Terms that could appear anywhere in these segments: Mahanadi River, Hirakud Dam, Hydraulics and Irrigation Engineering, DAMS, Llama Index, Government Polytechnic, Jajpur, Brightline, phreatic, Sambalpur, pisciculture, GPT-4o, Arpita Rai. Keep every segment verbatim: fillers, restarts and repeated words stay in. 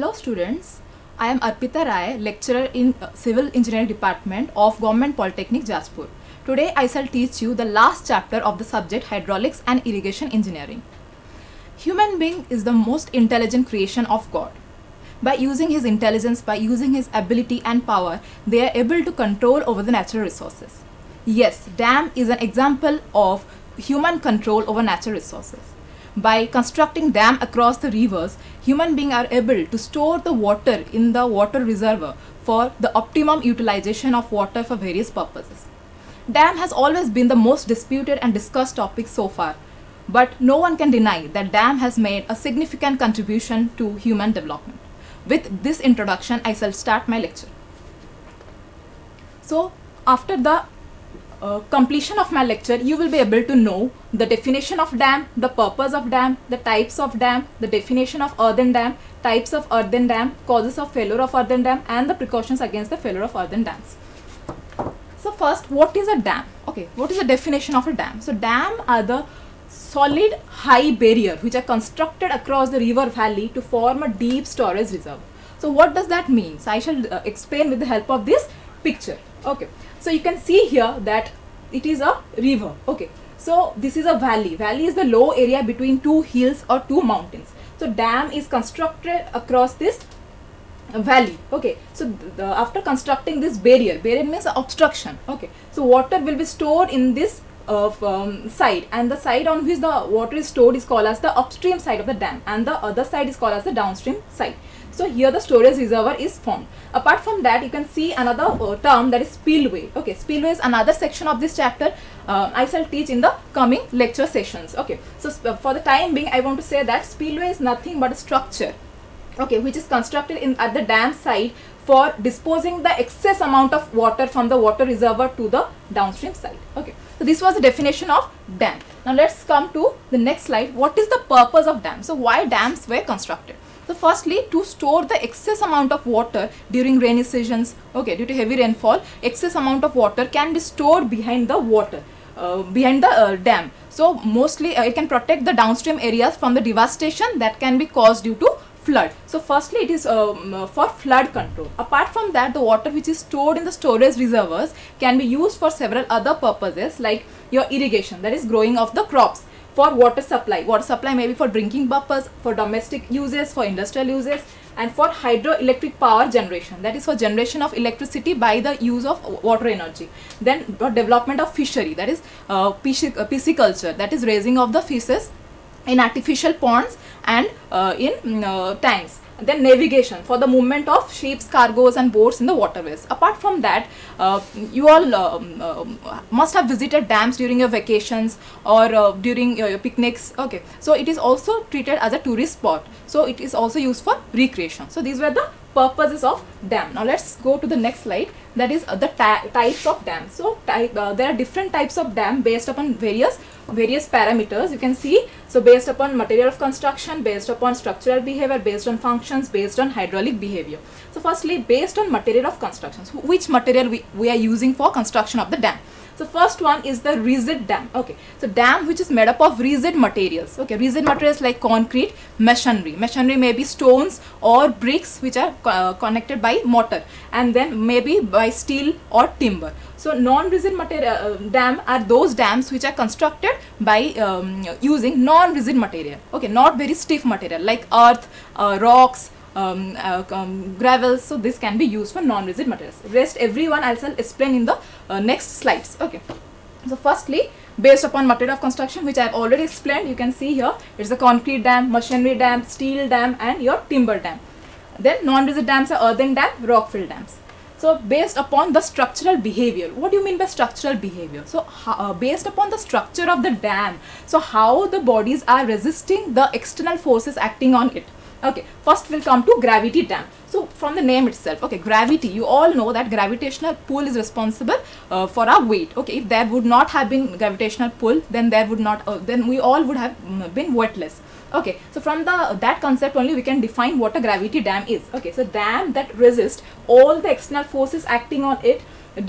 Hello students, I am Arpita Rai, lecturer in Civil Engineering Department of Government Polytechnic, Jajpur. Today I shall teach you the last chapter of the subject Hydraulics and Irrigation Engineering. Human being is the most intelligent creation of God. By using his intelligence, by using his ability and power, they are able to control over the natural resources. Yes, dam is an example of human control over natural resources. By constructing dam across the rivers, human beings are able to store the water in the water reservoir for the optimum utilization of water for various purposes. Dam has always been the most disputed and discussed topic so far, but no one can deny that dam has made a significant contribution to human development. With this introduction, I shall start my lecture. So, after the Uh, completion of my lecture, you will be able to know the definition of dam, the purpose of dam, the types of dam, the definition of earthen dam, types of earthen dam, causes of failure of earthen dam, and the precautions against the failure of earthen dams. So first, what is a dam? Okay, what is the definition of a dam? So dam are the solid high barrier which are constructed across the river valley to form a deep storage reserve. So what does that mean? So I shall uh, explain with the help of this picture. Okay. So you can see here that it is a river. Okay. So this is a valley. Valley is the low area between two hills or two mountains. So dam is constructed across this valley. Okay. So the, after constructing this barrier, barrier means obstruction. Okay. So water will be stored in this uh, um, side, and the side on which the water is stored is called as the upstream side of the dam, and the other side is called as the downstream side. So here the storage reservoir is formed. Apart from that, you can see another uh, term, that is spillway. Okay, spillway is another section of this chapter. Uh, I shall teach in the coming lecture sessions. Okay, so for the time being, I want to say that spillway is nothing but a structure, okay, which is constructed in at the dam side for disposing the excess amount of water from the water reservoir to the downstream side. Okay, so this was the definition of dam. Now let's come to the next slide. What is the purpose of dam? So why dams were constructed? So firstly, to store the excess amount of water during rainy seasons, okay, due to heavy rainfall, excess amount of water can be stored behind the water, uh, behind the uh, dam. So mostly uh, it can protect the downstream areas from the devastation that can be caused due to flood. So firstly, it is um, uh, for flood control. Apart from that, the water which is stored in the storage reservoirs can be used for several other purposes, like your irrigation, that is growing of the crops. For water supply, water supply may be for drinking purpose, for domestic uses, for industrial uses, and for hydroelectric power generation, that is for generation of electricity by the use of water energy. Then for development of fishery, that is uh, pisciculture, that is raising of the fishes in artificial ponds and uh, in uh, tanks. Then navigation, for the movement of ships, cargoes and boats in the waterways. Apart from that, uh, you all um, uh, must have visited dams during your vacations or uh, during your, your picnics. Okay, so it is also treated as a tourist spot. So it is also used for recreation. So these were the purposes of dam. Now let's go to the next slide, that is uh, the types of dam. So type, uh, there are different types of dam based upon various various parameters. You can see, so based upon material of construction, based upon structural behavior, based on functions, based on hydraulic behavior. So firstly, based on material of construction, so which material we, we are using for construction of the dam. So first one is the rigid dam. Okay, so dam which is made up of rigid materials. Okay, rigid materials like concrete, masonry. Masonry may be stones or bricks which are uh, connected by mortar, and then maybe by steel or timber. So non-rigid material uh, dam are those dams which are constructed by um, using non-rigid material. Okay, not very stiff material like earth, uh, rocks, Um, uh, um, gravels. So this can be used for non-rigid materials. Rest everyone I shall explain in the uh, next slides. Okay. So firstly, based upon material of construction, which I have already explained, you can see here it's a concrete dam, masonry dam, steel dam, and your timber dam. Then non-rigid dams are earthen dam, rock-filled dams. So based upon the structural behavior, what do you mean by structural behavior? So uh, based upon the structure of the dam, so how the bodies are resisting the external forces acting on it. Okay, first we'll come to gravity dam. So from the name itself, okay, gravity, you all know that gravitational pull is responsible uh, for our weight. Okay, if there would not have been gravitational pull, then there would not, uh, then we all would have been weightless. Okay, so from the that concept only we can define what a gravity dam is. Okay, so dam that resists all the external forces acting on it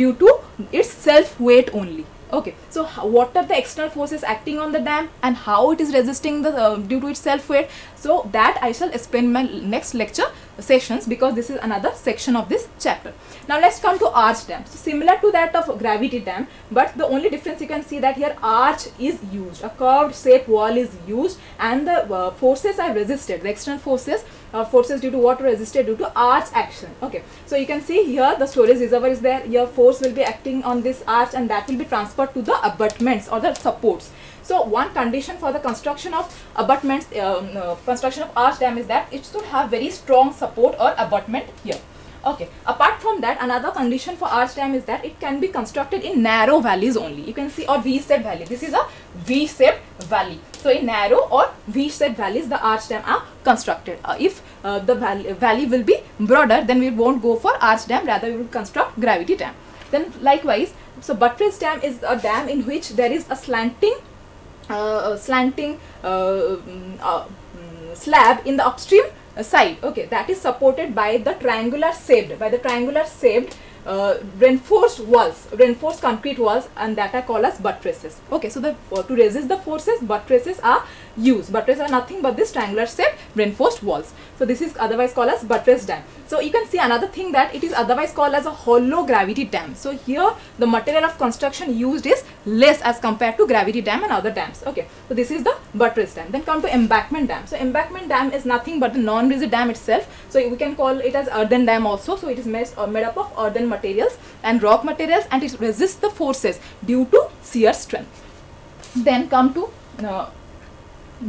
due to its self weight only. Okay, so what are the external forces acting on the dam and how it is resisting the uh, due to its self weight? So that I shall explain in my next lecture sessions, because this is another section of this chapter. Now let's come to arch dam. So similar to that of gravity dam, but the only difference you can see that here arch is used, a curved shape wall is used, and the uh, forces are resisted, the external forces uh, forces due to water resisted due to arch action. Okay, so you can see here the storage reservoir is there, your force will be acting on this arch and that will be transferred to the abutments or the supports. So one condition for the construction of abutments, um, uh, construction of arch dam is that it should have very strong support or abutment here. Okay, apart from that, another condition for arch dam is that it can be constructed in narrow valleys only. You can see, or V-shaped valley. This is a V-shaped valley. So in narrow or V-shaped valleys, the arch dam are constructed. Uh, if uh, the valley, valley will be broader, then we won't go for arch dam, rather we will construct gravity dam. Then likewise, so buttress dam is a dam in which there is a slanting, uh, slanting uh, uh, slab in the upstream side. Okay, that is supported by the triangular shaped, by the triangular shaped uh, reinforced walls, reinforced concrete walls, and that are called as buttresses. Okay, so the uh, to resist the forces, buttresses are used. Buttresses are nothing but this triangular shaped reinforced walls. So this is otherwise called as buttress dam. So you can see another thing that it is otherwise called as a hollow gravity dam. So here the material of construction used is less as compared to gravity dam and other dams. Okay, so this is the buttress dam. Then come to embankment dam. So embankment dam is nothing but the non-rigid dam itself. So we can call it as earthen dam also. So it is made, uh, made up of earthen materials and rock materials, and it resists the forces due to shear strength. Then come to uh,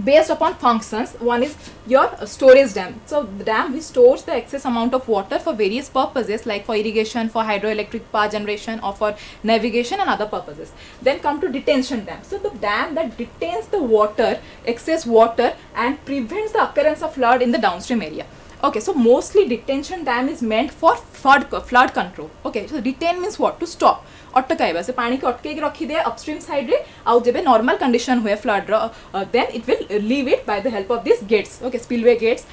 based upon functions. One is your storage dam. So the dam which stores the excess amount of water for various purposes, like for irrigation, for hydroelectric power generation, or for navigation and other purposes. Then come to detention dam. So the dam that detains the water, excess water, and prevents the occurrence of flood in the downstream area. Okay, so mostly detention dam is meant for flood flood control. Okay, so detain means what? To stop. अटकाए वैसे पानी को अटके रखी दे upstream side रे आउ जेबे normal condition हुए flood रो then it will leave it by the help of this gates. Okay, spillway gates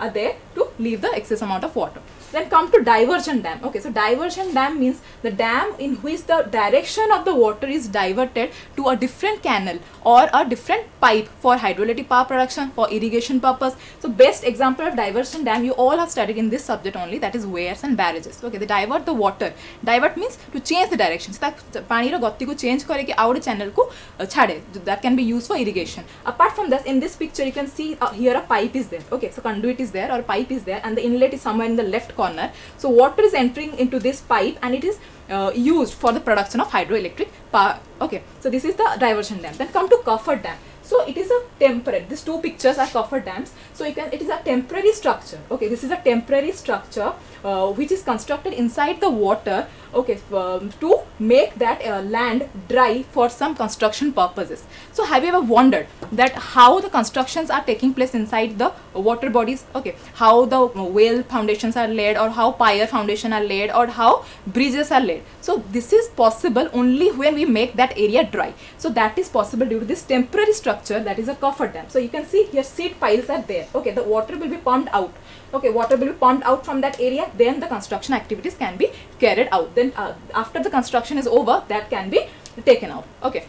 are there to leave the excess amount of water. Then come to diversion dam. Okay, so diversion dam means the dam in which the direction of the water is diverted to a different canal or a different pipe for hydroelectric power production, for irrigation purpose. So best example of diversion dam you all have studied in this subject only, that is weirs and barrages. Okay, they divert the water. Divert means to change the direction. So that pani ro gati ko change kare ki out channel ko chhade. That can be used for irrigation. Apart from this, in this picture you can see uh, here a pipe is there. Okay, so conduit is there or pipe is there, and the inlet is somewhere in the left corner. Corner. So water is entering into this pipe and it is uh, used for the production of hydroelectric power. Okay, so this is the diversion dam. Then come to coffered dam. So it is a temporary, these two pictures are coffered dams. So you can, it is a temporary structure. Okay, this is a temporary structure uh, which is constructed inside the water. Okay, um, to make that uh, land dry for some construction purposes. So have you ever wondered that how the constructions are taking place inside the water bodies? Okay, how the well foundations are laid, or how pier foundation are laid, or how bridges are laid. So this is possible only when we make that area dry. So that is possible due to this temporary structure, that is a coffered dam. So you can see here seed piles are there. Okay, the water will be pumped out. Okay, water will be pumped out from that area, then the construction activities can be carried out. Then uh, after the construction is over, that can be taken out. Okay,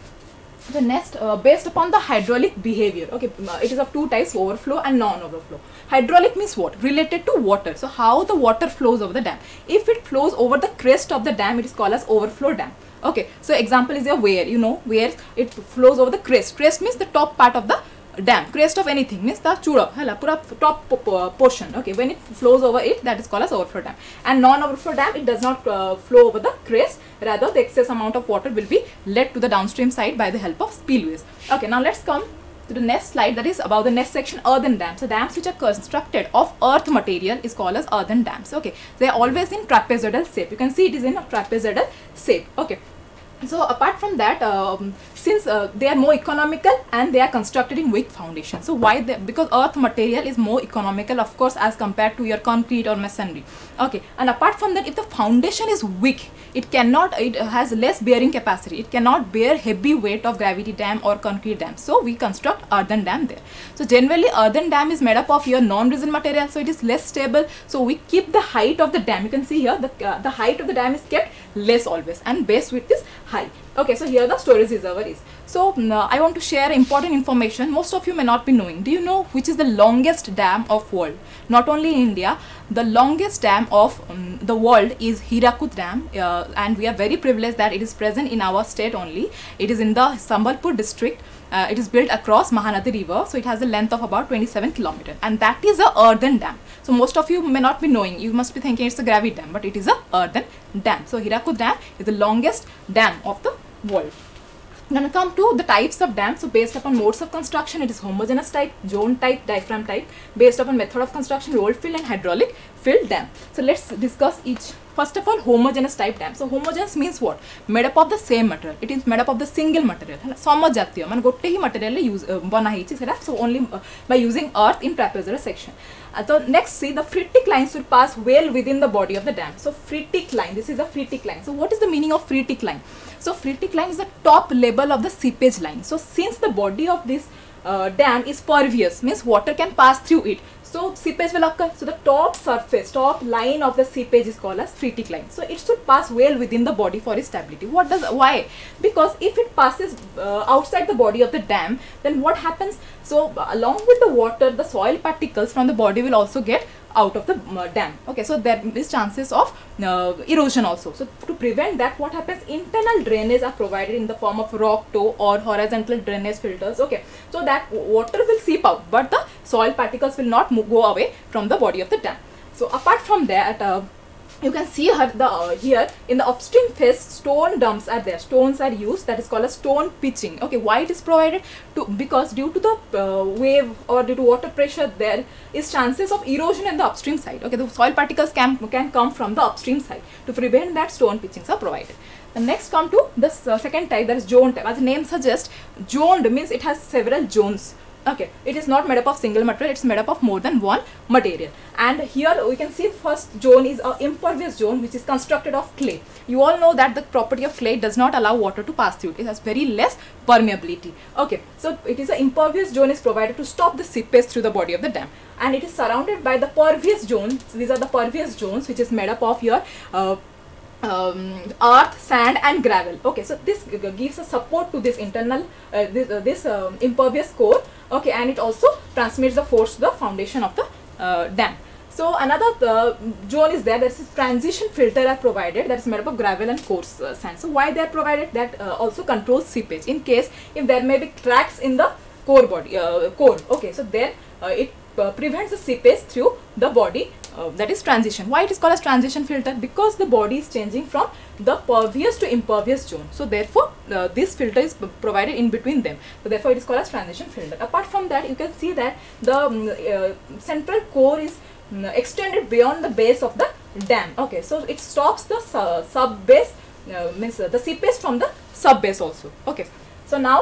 the next uh, based upon the hydraulic behavior. Okay, it is of two types, overflow and non-overflow. Hydraulic means what? Related to water. So how the water flows over the dam. If it flows over the crest of the dam, it is called as overflow dam. Okay, so example is your weir, you know, where it flows over the crest. Crest means the top part of the dam. Crest of anything means the chura, hala, pura top portion. Okay, when it flows over it, that is called as overflow dam. And non-overflow dam, it does not uh, flow over the crest, rather the excess amount of water will be led to the downstream side by the help of spillways. Okay, now let's come to the next slide, that is about the next section, earthen dams. So dams which are constructed of earth material is called as earthen dams. Okay, they are always in trapezoidal shape. You can see it is in a trapezoidal shape. Okay, so apart from that, um, since uh, they are more economical and they are constructed in weak foundation. So why they? Because earth material is more economical, of course, as compared to your concrete or masonry. Okay, and apart from that, if the foundation is weak, it cannot, it has less bearing capacity. It cannot bear heavy weight of gravity dam or concrete dam. So we construct earthen dam there. So generally earthen dam is made up of your non-resin material, so it is less stable. So we keep the height of the dam. You can see here the, uh, the height of the dam is kept less always, and based with this height high. Okay, so here the storage reservoir is. So uh, I want to share important information most of you may not be knowing. Do you know which is the longest dam of world? Not only in India, the longest dam of um, the world is Hirakud Dam, uh, and we are very privileged that it is present in our state only. It is in the Sambalpur district. Uh, it is built across Mahanadi River, so it has a length of about twenty-seven kilometers, and that is a earthen dam. So most of you may not be knowing, you must be thinking it's a gravity dam, but it is a earthen dam. So Hirakud Dam is the longest dam of the world. Now we come to the types of dams. So based upon modes of construction, it is homogeneous type, zone type, diaphragm type. Based upon method of construction, rolled fill and hydraulic fill dam. So let's discuss each. First of all, homogeneous type dam. So homogeneous means what? Made up of the same material. It is made up of the single material. Samajatiya man gotte hi material use bana heichi sera. So only uh, by using earth in trapezoidal section. Uh, so next, see the phreatic line should pass well within the body of the dam. So phreatic line. This is a phreatic line. So what is the meaning of phreatic line? So phreatic line is the top level of the seepage line. So since the body of this uh, dam is pervious, means water can pass through it. So seepage will occur. So the top surface, top line of the seepage is called as phreatic line. So it should pass well within the body for its stability. What does, why? Because if it passes uh, outside the body of the dam, then what happens? So uh, along with the water, the soil particles from the body will also get out of the uh, dam. Okay, so there is chances of uh, erosion also. So to prevent that, what happens? Internal drainage are provided in the form of rock toe or horizontal drainage filters. Okay, so that water will seep out, but the soil particles will not move, go away from the body of the dam. So apart from that, uh, you can see her the uh, here in the upstream phase, stone dumps are there. Stones are used, that is called a stone pitching. Okay, why it is provided? To because due to the uh, wave or due to water pressure, there is chances of erosion in the upstream side. Okay, the soil particles can can come from the upstream side. To prevent that, stone pitchings are provided. And next come to the uh, second type, that is zone type. As the name suggests, zoned means it has several zones. Okay, it is not made up of single material, it's made up of more than one material. And here we can see first zone is an impervious zone, which is constructed of clay. You all know that the property of clay does not allow water to pass through. It has very less permeability. Okay, so it is an impervious zone is provided to stop the seepage through the body of the dam. And it is surrounded by the pervious zones. These are the pervious zones, which is made up of your uh, Um, earth, sand and gravel. Okay, so this gives a support to this internal uh, this, uh, this um, impervious core. Okay, and it also transmits the force to the foundation of the uh, dam. So another uh, zone is there, that is transition filter are provided, that is made up of gravel and coarse uh, sand. So why they are provided? That uh, also controls seepage in case if there may be cracks in the core body uh, core. Okay, so there uh, it Uh, prevents the seepage through the body, uh, that is transition. Why it is called as transition filter? Because the body is changing from the pervious to impervious zone. So therefore uh, this filter is provided in between them. So therefore it is called as transition filter. Apart from that, you can see that the um, uh, central core is um, extended beyond the base of the dam. Okay, so it stops the uh, sub base, uh, means uh, the seepage from the sub base also. Okay, so now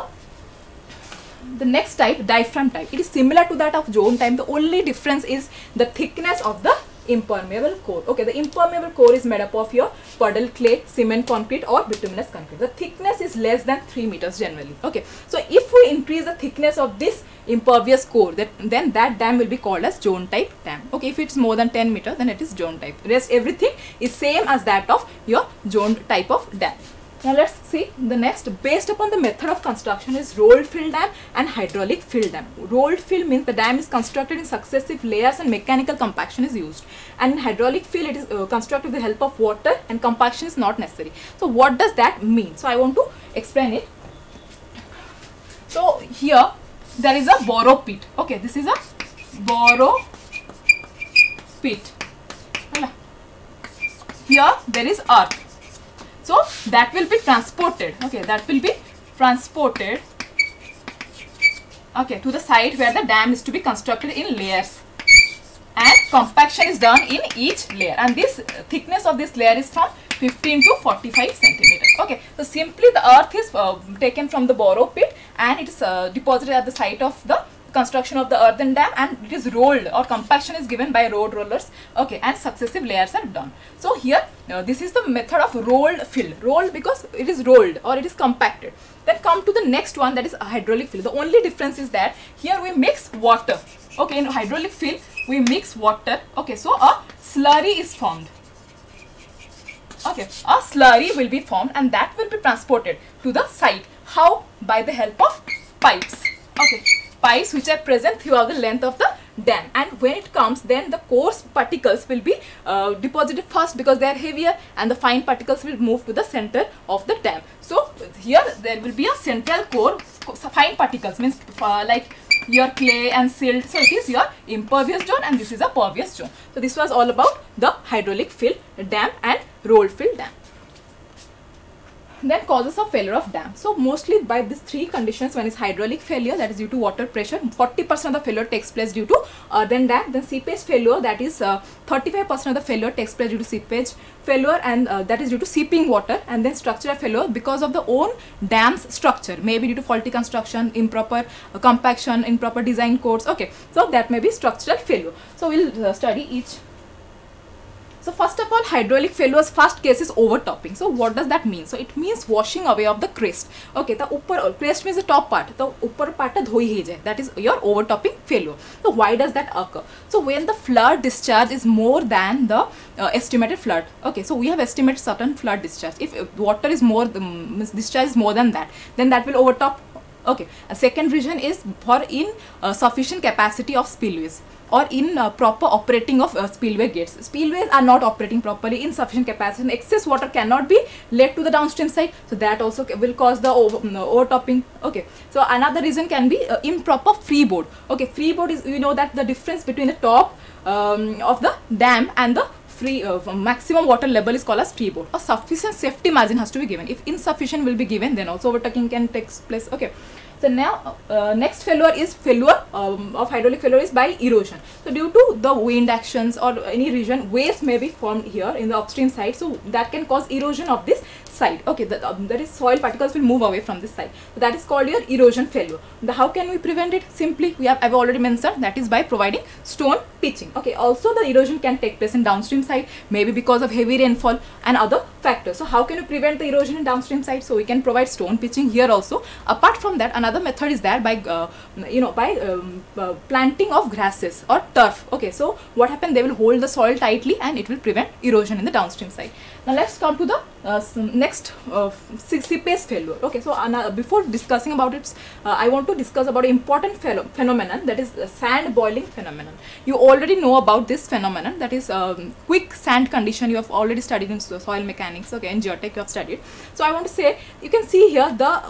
the next type, diaphragm type. It is similar to that of zone type. The only difference is the thickness of the impermeable core. Okay, the impermeable core is made up of your puddle clay, cement concrete or bituminous concrete. The thickness is less than three meters generally. Okay, so if we increase the thickness of this impervious core, that then that dam will be called as zone type dam. Okay, if it's more than ten meters, then it is zone type. Rest everything is same as that of your zone type of dam. Now let's see the next. Based upon the method of construction is rolled fill dam and hydraulic fill dam. Rolled fill means the dam is constructed in successive layers and mechanical compaction is used. And in hydraulic fill, it is uh, constructed with the help of water and compaction is not necessary. So what does that mean? So I want to explain it. So here there is a borrow pit. Okay, this is a borrow pit. Here there is earth. So that will be transported. Okay, that will be transported. Okay, to the site where the dam is to be constructed in layers, and compaction is done in each layer. And this uh, thickness of this layer is from fifteen to forty-five centimeters. Okay, so simply the earth is uh, taken from the borrow pit and it is uh, deposited at the site of the construction of the earthen dam, and it is rolled or compaction is given by road rollers. Okay, and successive layers are done. So here uh, this is the method of rolled fill. Rolled because it is rolled or it is compacted. Then come to the next one, that is hydraulic fill. The only difference is that here we mix water. Okay, in hydraulic fill we mix water. Okay, so a slurry is formed. Okay, a slurry will be formed and that will be transported to the site. How? By the help of pipes. Okay, pipes which are present throughout the length of the dam, and when it comes, then the coarse particles will be uh, deposited first because they are heavier, and the fine particles will move to the center of the dam. So here there will be a central core. Fine particles means uh, like your clay and silt. So it is your impervious zone and this is a pervious zone. So this was all about the hydraulic fill dam and rolled fill dam. Then causes of failure of dam. So mostly by these three conditions, one is hydraulic failure, that is due to water pressure, forty percent of the failure takes place due to uh, then that, then seepage failure, that is thirty-five percent uh, of the failure takes place due to seepage failure, and uh, that is due to seeping water, and then structural failure because of the own dam's structure, maybe due to faulty construction, improper uh, compaction, improper design codes. Okay, so that may be structural failure. So we will uh, study each. So first of all, hydraulic failures first case is overtopping. So what does that mean? So it means washing away of the crest. Okay, the upper crest means the top part, the upper part that is your overtopping failure. So why does that occur? So when the flood discharge is more than the uh, estimated flood. Okay, so we have estimated certain flood discharge. If water is more, the discharge is more than that, then that will overtop. Okay, a second reason is for insufficient uh, capacity of spillways, or in uh, proper operating of uh, spillway gates. Spillways are not operating properly, insufficient capacity, and excess water cannot be led to the downstream side. So that also will cause the over, no, overtopping. Okay. So another reason can be uh, improper freeboard. Okay, freeboard is, you know that the difference between the top um, of the dam and the free uh, maximum water level is called as freeboard. A sufficient safety margin has to be given. If insufficient will be given, then also overtaking can take place. Okay. So now uh, next failure is failure um, of hydraulic failure is by erosion. So due to the wind actions or any region, waves may be formed here in the upstream side. So that can cause erosion of this side. Okay, the, um, that is soil particles will move away from this side. So that is called your erosion failure. The, how can we prevent it? Simply we have I've already mentioned, that is by providing stone pitching. Okay, also the erosion can take place in downstream side, maybe because of heavy rainfall and other factors. So how can you prevent the erosion in downstream side? So we can provide stone pitching here also. Apart from that, another Another method is there by uh, you know by um, uh, planting of grasses or turf. Okay, so what happened, they will hold the soil tightly and it will prevent erosion in the downstream side. Now let's come to the uh, next uh, seepage failure. Okay, so uh, before discussing about it, uh, I want to discuss about important phenomenon, that is uh, sand boiling phenomenon. You already know about this phenomenon, that is um, quick sand condition. You have already studied in soil mechanics. Okay, in geotech you have studied. So I want to say, you can see here the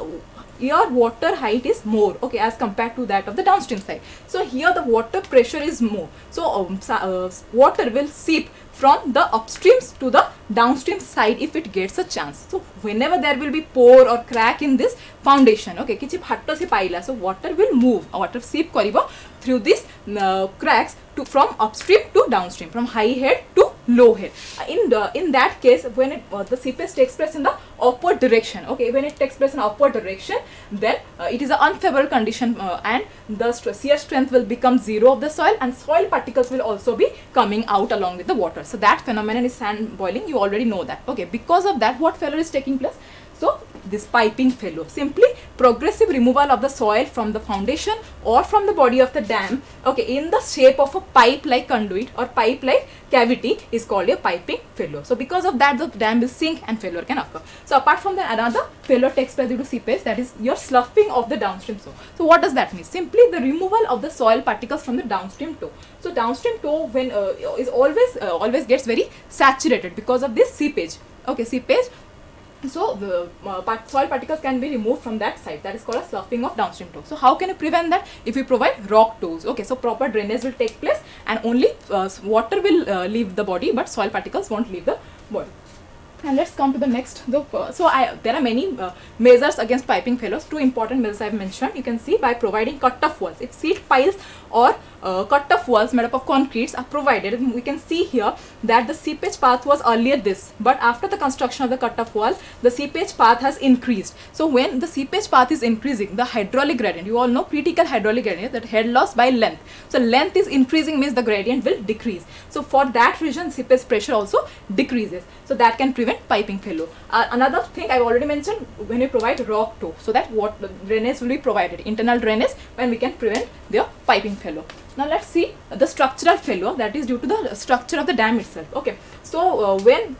your water height is more, okay, as compared to that of the downstream side. So here the water pressure is more, so um, uh, water will seep from the upstreams to the downstream side if it gets a chance. So whenever there will be pore or crack in this foundation, okay, kichhi bhatto se paila, so water will move, water seep karibo through these uh, cracks to from upstream to downstream, from high head to low head. In the in that case, when it uh, the seepage takes place in the upward direction, okay, when it takes place in upward direction, then uh, it is an unfavorable condition, uh, and the st shear strength will become zero of the soil, and soil particles will also be coming out along with the water. So that phenomenon is sand boiling. You already know that. Okay, because of that, what failure is taking place? So this piping failure, simply progressive removal of the soil from the foundation or from the body of the dam, okay, in the shape of a pipe like conduit or pipe like cavity is called a piping failure. So because of that, the dam will sink and failure can occur. So apart from that, another failure takes place due to seepage, that is your sloughing of the downstream toe. So what does that mean? Simply the removal of the soil particles from the downstream toe. So downstream toe when uh, is always uh, always gets very saturated because of this seepage. Okay, seepage. So the uh, part soil particles can be removed from that side. That is called a sloughing of downstream toe. So how can you prevent that? If you provide rock tools, okay, so proper drainage will take place and only uh, water will uh, leave the body, but soil particles won't leave the body. And let's come to the next. The, uh, so I, there are many uh, measures against piping failures. Two important measures I have mentioned. You can see by providing cut-off walls. If seat piles or uh, cut-off walls made up of concretes are provided, we can see here that the seepage path was earlier this, but after the construction of the cut-off wall, the seepage path has increased. So when the seepage path is increasing, the hydraulic gradient, you all know critical hydraulic gradient, that head loss by length. So length is increasing means the gradient will decrease. So for that reason, seepage pressure also decreases. So that can prevent piping failure. Uh, another thing I've already mentioned, when we provide rock toe, so that what drainage will be provided, internal drainage, when we can prevent their piping failure. Now let's see the structural failure, that is due to the structure of the dam itself. Okay, so uh, when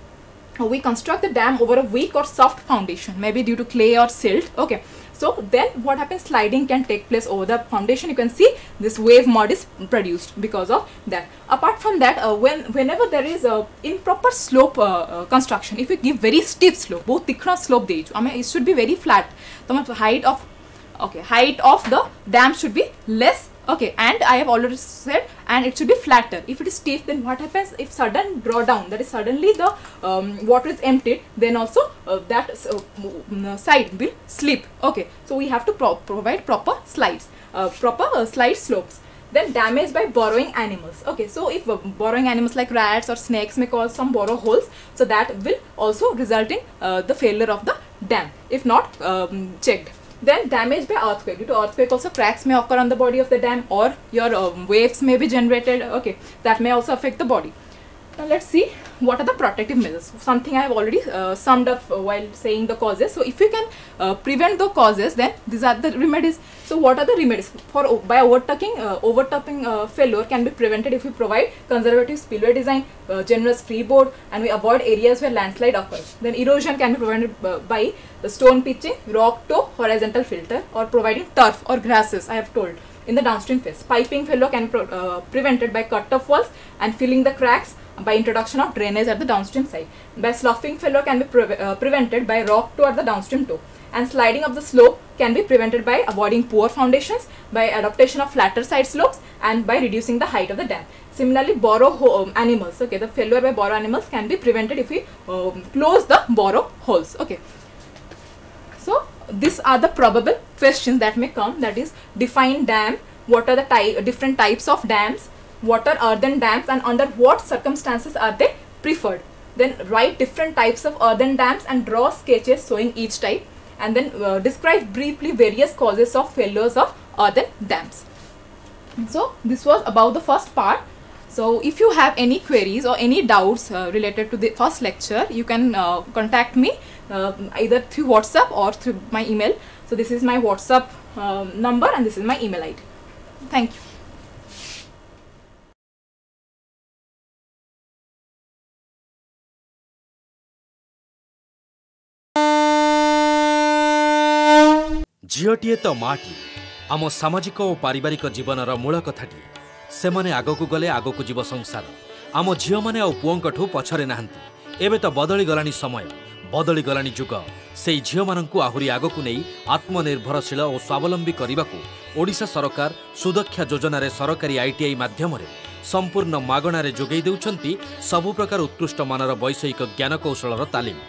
we construct the dam over a weak or soft foundation, maybe due to clay or silt. Okay, so then what happens, sliding can take place over the foundation. You can see this wave mod is produced because of that. Apart from that, uh, when whenever there is a improper slope uh, uh, construction, if you give very steep slope, both tikna slope de I mean, it should be very flat. So much height of okay height of the dam should be less. Okay, and I have already said, and it should be flatter. If it is steep, then what happens, if sudden drawdown, that is suddenly the um, water is emptied, then also uh, that uh, side will slip. Okay, so we have to pro provide proper slides, uh, proper uh, slide slopes. Then damage by burrowing animals. Okay, so if uh, burrowing animals like rats or snakes may cause some burrow holes, so that will also result in uh, the failure of the dam if not um, checked. Then damage by earthquake. Due to earthquake also cracks may occur on the body of the dam, or your um, waves may be generated. Okay, that may also affect the body. Now let's see what are the protective measures. Something I have already uh, summed up while saying the causes. So if you can uh, prevent the causes, then these are the remedies. So what are the remedies? For by overtucking, uh, overtopping uh, failure can be prevented if we provide conservative spillway design, uh, generous freeboard, and we avoid areas where landslide occurs. Then erosion can be prevented uh, by the stone pitching, rock toe, horizontal filter, or providing turf or grasses. I have told in the downstream phase. Piping failure can be uh, prevented by cut-off walls and filling the cracks, by introduction of drainage at the downstream side. By sloughing failure can be pre uh, prevented by rock toe at the downstream toe, and sliding of the slope can be prevented by avoiding poor foundations, by adaptation of flatter side slopes, and by reducing the height of the dam. Similarly, burrow um, animals, okay, the failure by burrow animals can be prevented if we um, close the burrow holes. Okay, so these are the probable questions that may come, that is, define dam, what are the ty different types of dams, what are earthen dams and under what circumstances are they preferred. Then write different types of earthen dams and draw sketches showing each type, and then uh, describe briefly various causes of failures of earthen dams. So this was about the first part. So if you have any queries or any doubts uh, related to the first lecture, you can uh, contact me uh, either through WhatsApp or through my email. So this is my WhatsApp um, number and this is my email I D. Thank you. झीटे तो माटी आम सामाजिक और पारिवारिक जीवन मूल कथाटी से माने आग को गले आग को जीव संसार आम झील मैंने पुओं पछरे ना एवं तो बदली गला समय बदली गला जुग से झील मानू आहरी आग को नहीं आत्मनिर्भरशील और स्वावलंबी करने को ओडिशा सरकार सुदक्षा योजन सरकारी आईटीआई माध्यम संपूर्ण मागणार जोगई देउछंती सबु प्रकार उत्कृष्ट मानर वैषयिक ज्ञान कौशल तालीम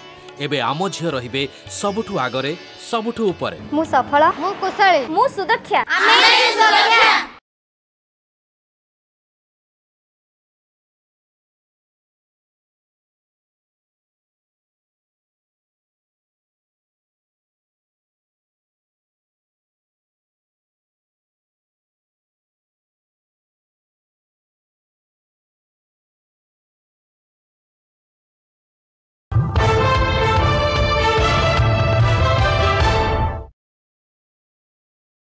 एबे आमो झियो रहिबे सबुठु आगरे सबुठु उपरे मु सफल मु कुशल मु सुदक्षा आमे सुदक्षा।